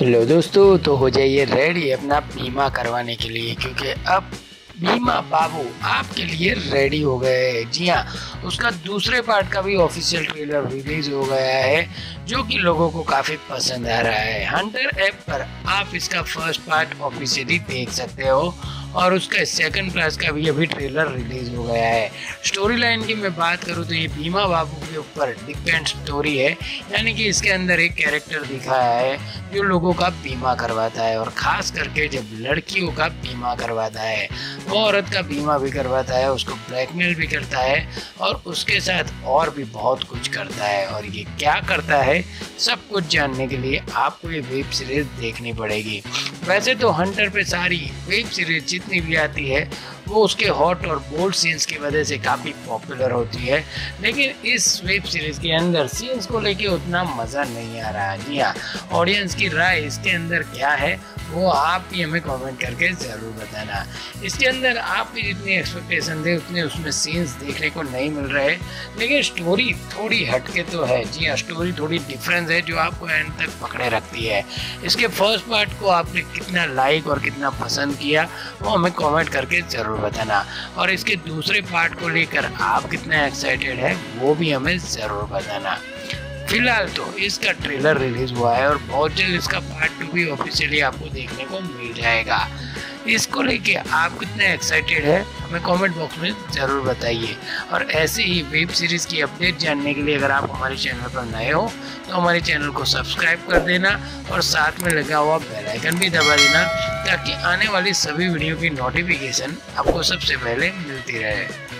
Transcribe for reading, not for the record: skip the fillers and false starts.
Hello दोस्तों, तो हो जाइए रेडी अपना बीमा करवाने के लिए, क्योंकि अब भीमा बाबू आपके लिए रेडी हो गए हैं। जी हाँ, उसका दूसरे पार्ट का भी ऑफिशियल ट्रेलर रिलीज हो गया है, जो कि लोगों को काफ़ी पसंद आ रहा है। हंटर ऐप पर आप इसका फर्स्ट पार्ट ऑफिशियली देख सकते हो और उसका सेकंड पार्ट का भी अभी ट्रेलर रिलीज हो गया है। स्टोरी लाइन की मैं बात करूँ तो ये भीमा बाबू के ऊपर डिपेंड स्टोरी है, यानी कि इसके अंदर एक कैरेक्टर दिखाया है जो लोगों का बीमा करवाता है, और ख़ास करके जब लड़कियों का बीमा करवाता है, वो औरत का बीमा भी करवाता है, उसको ब्लैकमेल भी करता है और उसके साथ और भी बहुत कुछ करता है। और ये क्या करता है, सब कुछ जानने के लिए आपको ये वेब सीरीज देखनी पड़ेगी। वैसे तो हंटर पे सारी वेब सीरीज जितनी भी आती है वो उसके हॉट और बोल्ड सीन्स की वजह से काफ़ी पॉपुलर होती है, लेकिन इस वेब सीरीज के अंदर सीन्स को लेके उतना मज़ा नहीं आ रहा। जी हाँ, ऑडियंस की राय इसके अंदर क्या है वो आप भी हमें कमेंट करके ज़रूर बताना। इसके अंदर आपकी जितनी एक्सपेक्टेशन थे उतने उसमें सीन्स देखने को नहीं मिल रहे, लेकिन स्टोरी थोड़ी हटके तो है। जी हाँ, स्टोरी थोड़ी डिफरेंस है जो आपको एंड तक पकड़े रखती है। इसके फर्स्ट पार्ट को आपने कितना लाइक और कितना पसंद किया वो हमें कमेंट करके ज़रूर बताना, और इसके दूसरे पार्ट को लेकर आप कितना एक्साइटेड है वो भी हमें ज़रूर बताना। फिलहाल तो इसका ट्रेलर रिलीज हुआ है और बहुत जल्द इसका पार्ट 2 भी ऑफिशियली आपको देखने को मिल जाएगा। इसको लेके आप कितने एक्साइटेड है हमें कमेंट बॉक्स में ज़रूर बताइए, और ऐसे ही वेब सीरीज़ की अपडेट जानने के लिए अगर आप हमारे चैनल पर नए हो तो हमारे चैनल को सब्सक्राइब कर देना और साथ में लगा हुआ बेल आइकन भी दबा देना, ताकि आने वाली सभी वीडियो की नोटिफिकेशन आपको सबसे पहले मिलती रहे।